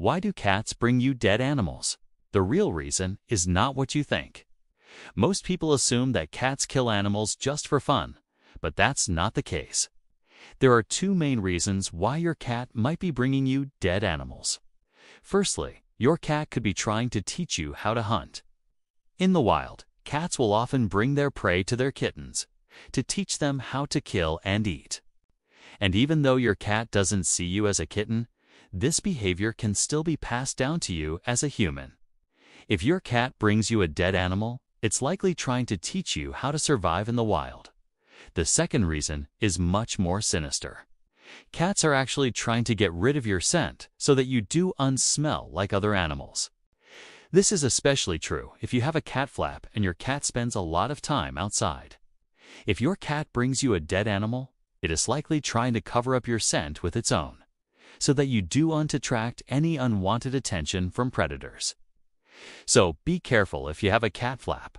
Why do cats bring you dead animals? The real reason is not what you think. Most people assume that cats kill animals just for fun, but that's not the case. There are two main reasons why your cat might be bringing you dead animals. Firstly, your cat could be trying to teach you how to hunt. In the wild, cats will often bring their prey to their kittens to teach them how to kill and eat. And even though your cat doesn't see you as a kitten, this behavior can still be passed down to you as a human. If your cat brings you a dead animal, it's likely trying to teach you how to survive in the wild. The second reason is much more sinister. Cats are actually trying to get rid of your scent so that you do unsmell like other animals. This is especially true if you have a cat flap and your cat spends a lot of time outside. If your cat brings you a dead animal, it is likely trying to cover up your scent with its own, so that you do attract any unwanted attention from predators. So be careful if you have a cat flap.